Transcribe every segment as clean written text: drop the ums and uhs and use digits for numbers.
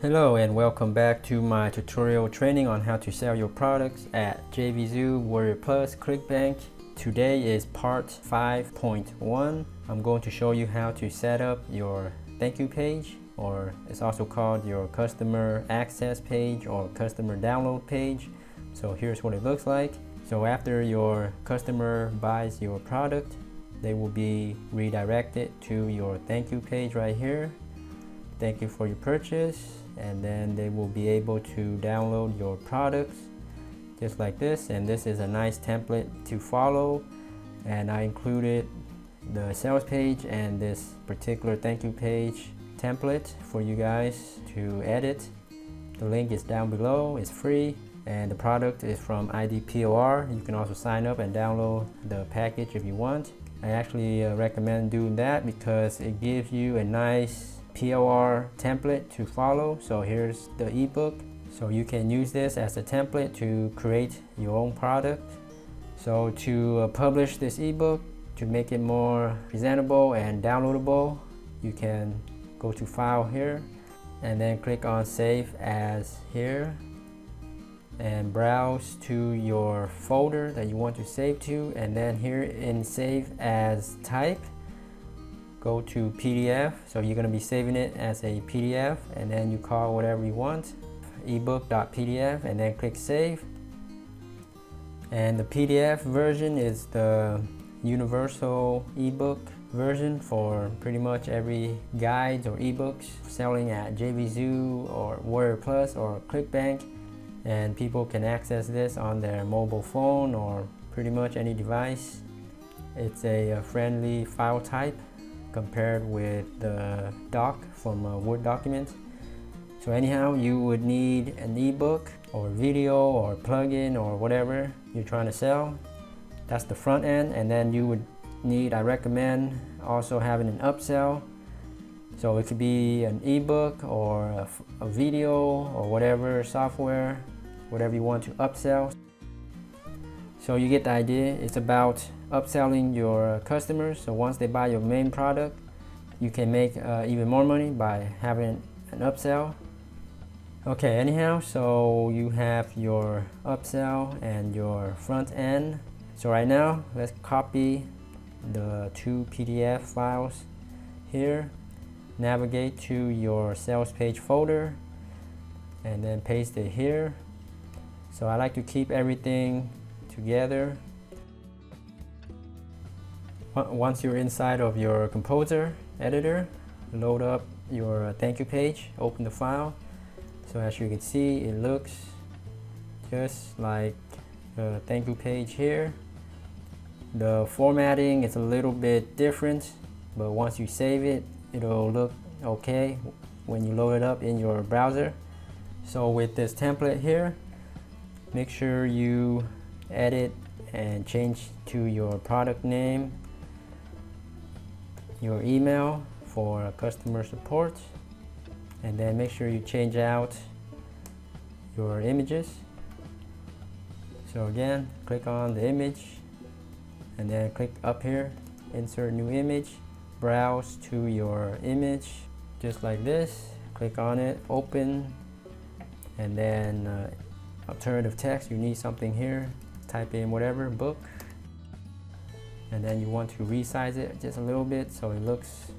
Hello and welcome back to my tutorial training on how to sell your products at JVZoo, Warrior Plus, Clickbank. Today is part 5.1. I'm going to show you how to set up your thank you page, or it's also called your customer access page or customer download page. So here's what it looks like. So after your customer buys your product, they will be redirected to your thank you page right here. Thank you for your purchase, and then they will be able to download your products just like this. And this is a nice template to follow, and I included the sales page and this particular thank you page template for you guys to edit. The link is down below, it's free, and the product is from IDPOR. You can also sign up and download the package if you want. I actually recommend doing that because it gives you a nice TLR template to follow. So here's the ebook, so you can use this as a template to create your own product. So to publish this ebook, to make it more presentable and downloadable, you can go to file here and then click on save as here and browse to your folder that you want to save to, and then here in save as type, go to PDF. So you're going to be saving it as a PDF, and then you call whatever you want, ebook.pdf, and then click save. And the PDF version is the universal ebook version for pretty much every guides or ebooks selling at JVZoo or Warrior Plus or Clickbank, and people can access this on their mobile phone or pretty much any device. It's a friendly file type compared with the doc from a Word document. So anyhow, you would need an ebook or video or plugin or whatever you're trying to sell. That's the front end, and then you would need, I recommend also having an upsell. So it could be an ebook or a video or whatever software, whatever you want to upsell. So you get the idea. It's about upselling your customers. So once they buy your main product, you can make even more money by having an upsell. Okay, anyhow, so you have your upsell and your front end. So right now, let's copy the two PDF files here, navigate to your sales page folder, and then paste it here. So I like to keep everything together. Once you're inside of your Composer editor, load up your thank you page, open the file. So as you can see, it looks just like the thank you page here. The formatting is a little bit different, but once you save it, it'll look okay when you load it up in your browser. So with this template here, make sure you edit and change to your product name, your email for customer support, and then make sure you change out your images. So again, click on the image and then click up here, insert new image, browse to your image just like this, click on it, open, and then alternative text, you need something here, type in whatever, book, and then you want to resize it just a little bit so it looks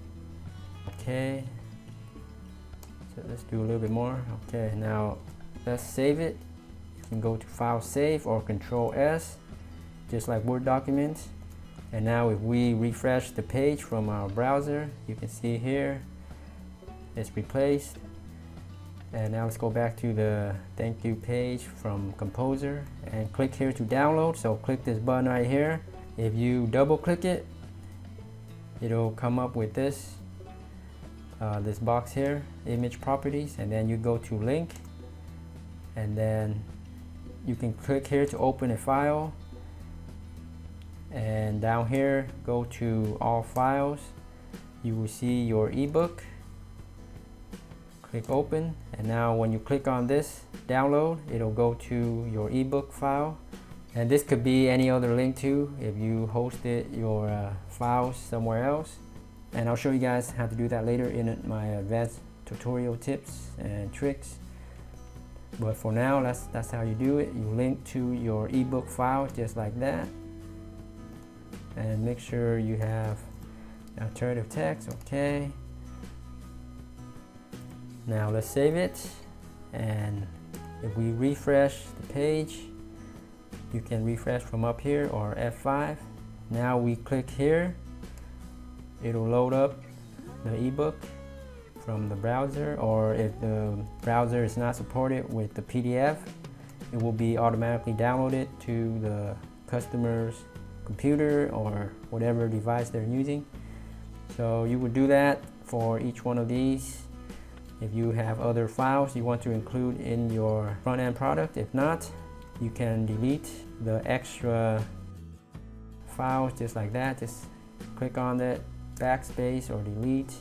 okay. So let's do a little bit more. Okay, now let's save it. You can go to file, save, or Control S, just like Word documents. And now if we refresh the page from our browser, you can see here it's replaced. And now let's go back to the thank you page from Composer and click here to download. So click this button right here. If you double click it, it'll come up with this this box here, image properties, and then you go to link, and then you can click here to open a file, and down here go to all files. You will see your ebook. Click open, and now when you click on this download, it'll go to your ebook file. And this could be any other link too if you hosted your files somewhere else, and I'll show you guys how to do that later in my advanced tutorial tips and tricks. But for now, that's how you do it. You link to your ebook file just like that, and make sure you have alternative text. Okay, now let's save it, and if we refresh the page, you can refresh from up here or F5. Now we click here, it'll load up the ebook from the browser, or if the browser is not supported with the PDF, it will be automatically downloaded to the customer's computer or whatever device they're using. So you would do that for each one of these. If you have other files you want to include in your front-end product, if not, you can delete the extra files just like that. Just click on that, backspace or delete.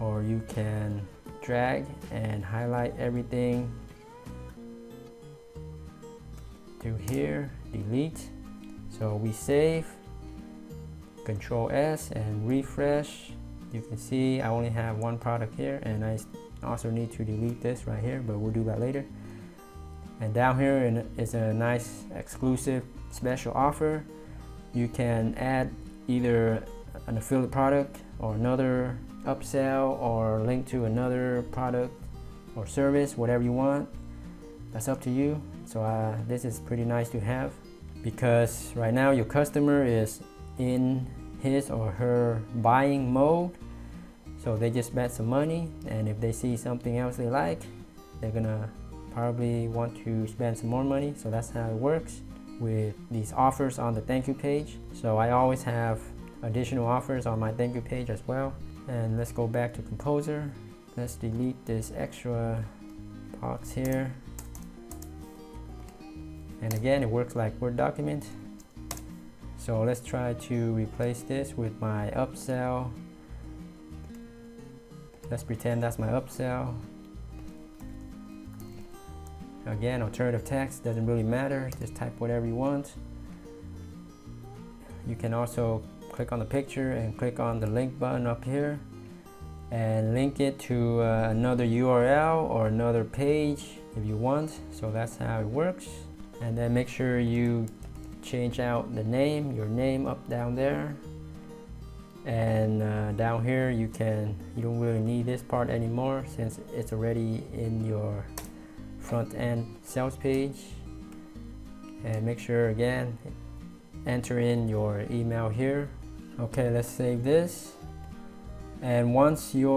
Or you can drag and highlight everything to here, delete. So we save, Control S and refresh. You can see I only have one product here, and I also need to delete this right here, but we'll do that later. And down here is a nice exclusive special offer. You can add either an affiliate product or another upsell or link to another product or service, whatever you want. That's up to you. So this is pretty nice to have, because right now your customer is in his or her buying mode, so they just bet some money, and if they see something else they like, they're gonna probably want to spend some more money. So that's how it works with these offers on the thank you page. So I always have additional offers on my thank you page as well. And let's go back to Composer. Let's delete this extra box here. And again, it works like Word document. So let's try to replace this with my upsell. Let's pretend that's my upsell. Again, alternative text doesn't really matter. Just type whatever you want. You can also click on the picture and click on the link button up here and link it to another URL or another page if you want. So that's how it works. And then make sure you change out the name, your name up down there, and down here you don't really need this part anymore since it's already in your front end sales page. And make sure again enter in your email here. Okay, let's save this. And once you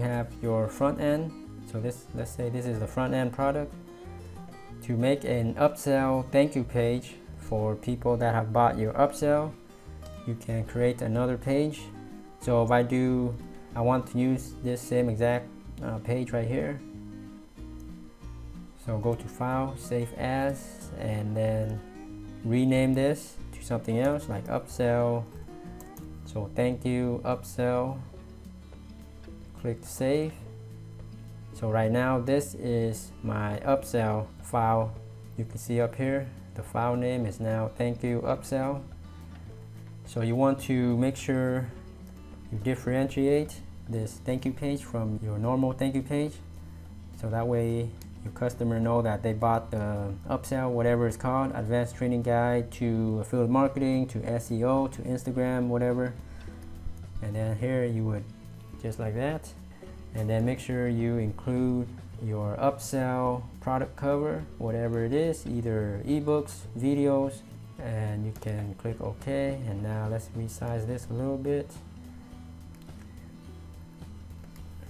have your front end, so let's say this is the front end product. To make an upsell thank you page for people that have bought your upsell, you can create another page. So if I want to use this same exact page right here. So go to File, Save As, and then rename this to something else like upsell. So thank you upsell. Click save. So right now this is my upsell file. You can see up here the file name is now thank you upsell. So you want to make sure you differentiate this thank you page from your normal thank you page, so that way your customer know that they bought the upsell, whatever it's called, advanced training guide to affiliate marketing, to SEO, to Instagram, whatever. And then here you would just like that, and then make sure you include your upsell product cover, whatever it is, either ebooks, videos, and you can click OK. And now let's resize this a little bit,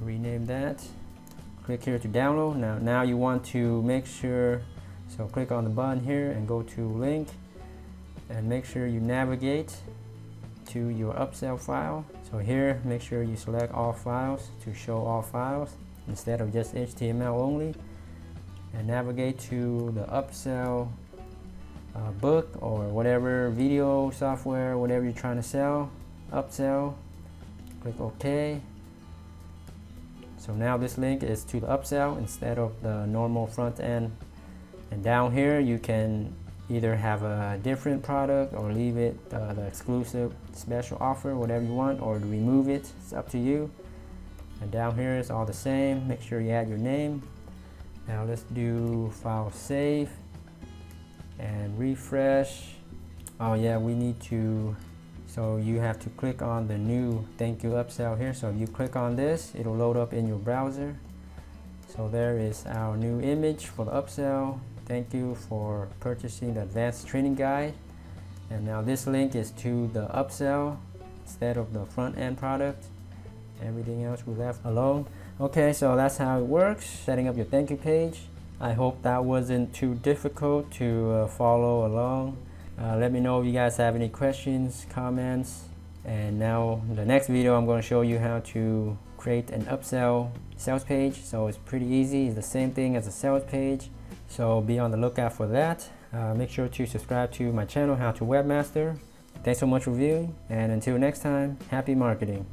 rename that. Click here to download. Now you want to make sure, so click on the button here and go to link, and make sure you navigate to your upsell file. So here, make sure you select all files to show all files instead of just HTML only, and navigate to the upsell book or whatever video software, whatever you're trying to sell, upsell. Click OK. So now this link is to the upsell instead of the normal front end. And down here you can either have a different product or leave it the exclusive special offer, whatever you want, or remove it. It's up to you. and down here is all the same. Make sure you add your name. Now let's do file save and refresh. Oh yeah, we need to, so you have to click on the new thank you upsell here. So if you click on this, it'll load up in your browser. So there is our new image for the upsell. Thank you for purchasing the advanced training guide. And now this link is to the upsell instead of the front end product. Everything else we left alone. Okay, so that's how it works, setting up your thank you page. I hope that wasn't too difficult to follow along. Let me know if you guys have any questions, comments. And now in the next video, I'm going to show you how to create an upsell sales page. So it's pretty easy. It's the same thing as a sales page. So be on the lookout for that. Make sure to subscribe to my channel, How to Webmaster. Thanks so much for viewing, and until next time, happy marketing.